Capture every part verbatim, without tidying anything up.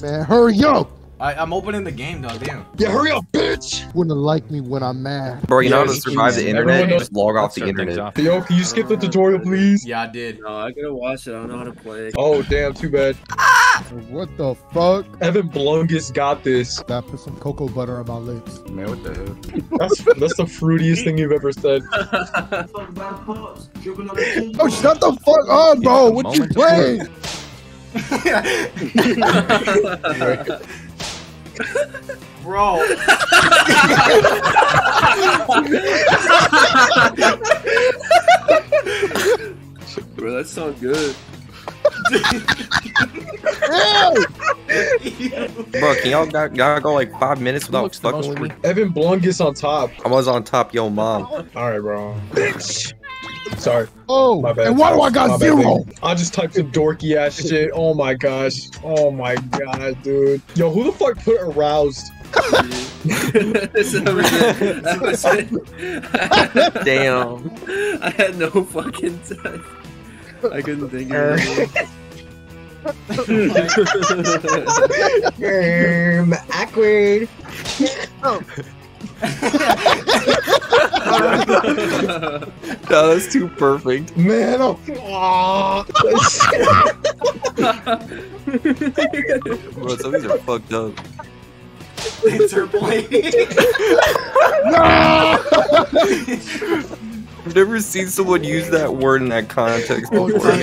Man, hurry up! I, I'm opening the game, dog. Damn. Yeah, hurry up, bitch! Wouldn't have liked me when I'm mad. Bro, you yeah, know how to survive the internet? Just log off the internet. Off. Yo, can you skip the tutorial, please? Yeah, I did. No, I gotta watch it. I don't know how to play. Oh, damn. Too bad. Ah! What the fuck? Evan Blungus got this. I put some cocoa butter on my lips. Man, what the hell? That's, that's the fruitiest thing you've ever said. Oh, shut the fuck up, bro. Yeah, what you playing? Bro. Bro, that sounds good. Bro, can y'all gotta go like five minutes without fucking with me? Evan Blungus on top. I was on top, yo, mom. Alright, bro. Bitch. Sorry. Oh, my bad. And why do I got zero? I just typed some dorky ass shit. Oh my gosh. Oh my god, dude. Yo, who the fuck put aroused? Damn. I had no fucking time. I couldn't think of it. um, awkward. Oh. No, that's too perfect. Man, oh. Bro, some of these are fucked up. Interpolating. No! I've never seen someone use that word in that context before. I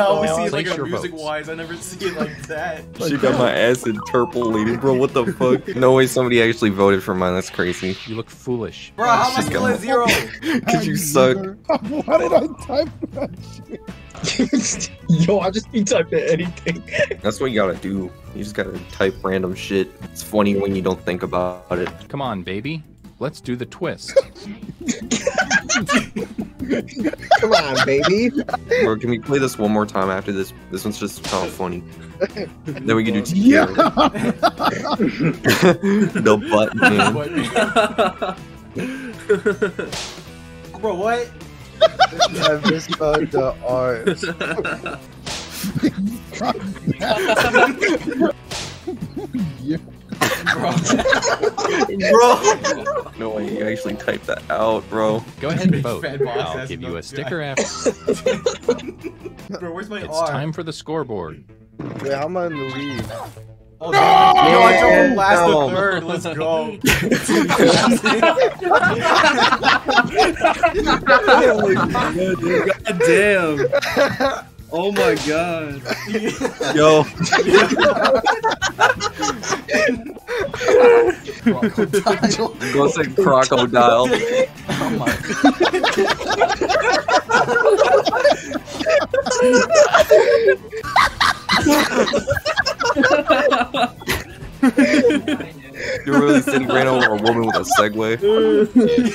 always see it like a music-wise. I never see it like that. She got my ass interpolated, bro. What the fuck? No way somebody actually voted for mine. That's crazy. You look foolish. Bro, how am I still at zero? Because you suck. Why did I type that shit? Yo, I just be typing anything. That's what you gotta do. You just gotta type random shit. It's funny when you don't think about it. Come on, baby. Let's do the twist. Come on, baby. Bro, can we play this one more time after this? This one's just kind of funny. Then we can do yeah. The butt man. Bro, what? I misspelled the R. Yeah. Bro. Bro. No way you actually typed that out, bro. Go ahead and vote. I'll give you a sticker after. Bro, where's my it's R? Time for the scoreboard. Wait, how am I in the lead? Oh, no! Yo, I jumped from last no. to third. Let's go. God damn. Oh my god. Yo. Crocodile. Go say crocodile. Oh my god. You're really sitting right over a woman with a Segway.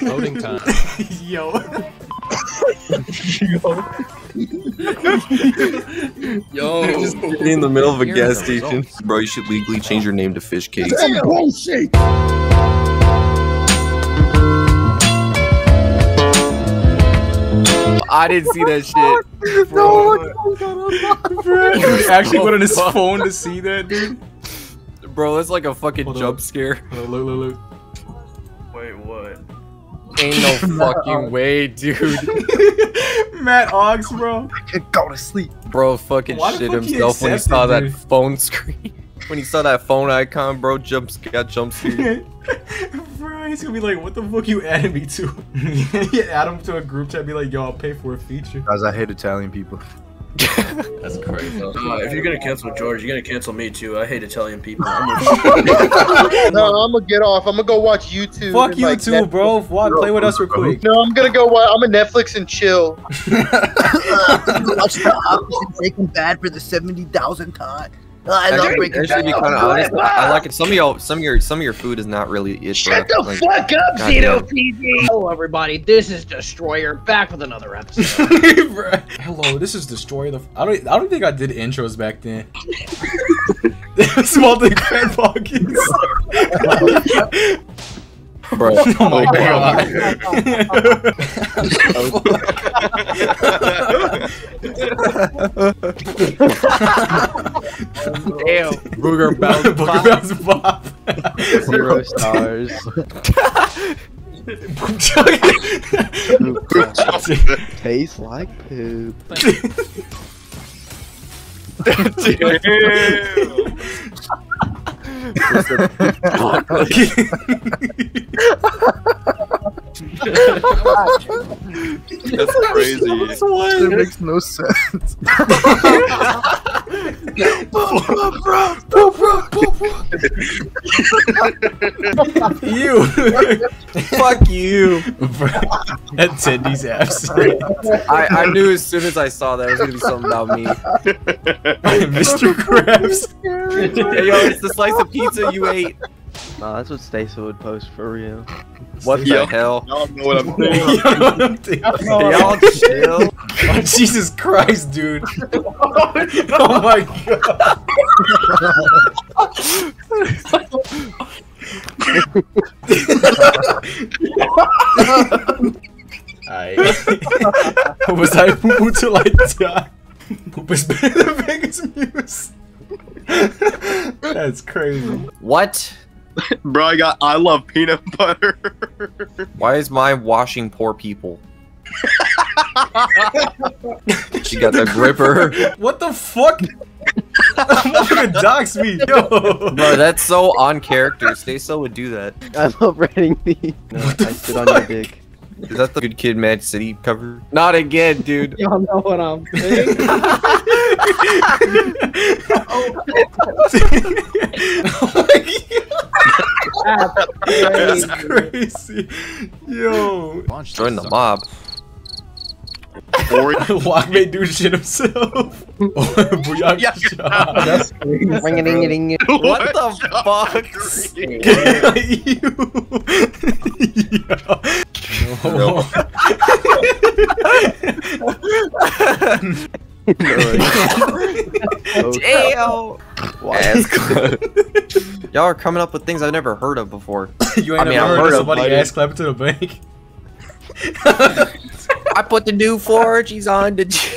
Loading time. Yo. Yo, you're just in the middle of a gas station. Bro, you should legally change your name to Fish Cakes. Damn, bullshit. I didn't see that shit. Bro. No, he actually put on his phone to see that, dude. Bro, that's like a fucking Hold jump up. scare. Look, look, look. Wait, what? Ain't no fucking way, dude. Matt Oggs, bro. I can't go to sleep. Bro fucking Why shit fuck himself when he saw it, that dude? phone screen. When he saw that phone icon, bro, jumps got jump scared. Bro, he's gonna be like, what the fuck you added me to? You add him to a group chat, be like, yo, I'll pay for a feature. Guys, I hate Italian people. That's crazy. Uh, if you're gonna cancel George, you're gonna cancel me too. I hate Italian people. I'm gonna... No, I'm gonna get off. I'm gonna go watch YouTube. Fuck and, like, YouTube, Netflix. bro. Watch, play with us real quick. No, I'm gonna go watch. I'm gonna Netflix and chill. I'm Breaking Bad for the seventy thousandth time. I love Breaking Bad. Be kind of honest. I like it. Some of y'all, some of your, some of your food is not really it. Shut the like, fuck up, Z P G. Hello, everybody. This is Destroyyyyer back with another episode. Hello, this is Destroyyyyer. I don't, I don't think I did intros back then. Small thing, grandpa. Bro, oh my god. Damn. Booger bounce Booger bounce pop. Zero stars. Tastes like poop. That's crazy. That makes no sense. You. Fuck you. That's Cindy's ass. I, I knew as soon as I saw that it was going to be something about me. Mister Krabs. Hey, yo, it's the slice of pizza you ate. No, that's what Stacey would post for real. What the hell? Y'all know what I'm doing. Y'all chill. Oh, Jesus Christ, dude. Oh my god. I was I poo till I die. Poop is the biggest news. That's crazy. What? Bro, I got I love peanut butter. Why is my washing poor people? She got the, the gripper. What the fuck? I'm not gonna dox me, yo. Bro, that's so on character. Stacey would do that. I love writing these. No, what the I sit on your dick. Is that the Good Kid, Mad City cover? Not again, dude. Y'all know what I'm saying. Oh. Oh my god. That's crazy. Yo. Join the mob. Walkman dude shit himself. That's crazy. What the fuck? Damn. Y'all are coming up with things I've never heard of before. You ain't I mean, heard, heard of somebody ass clapping to the bank. I put the new four orgies on the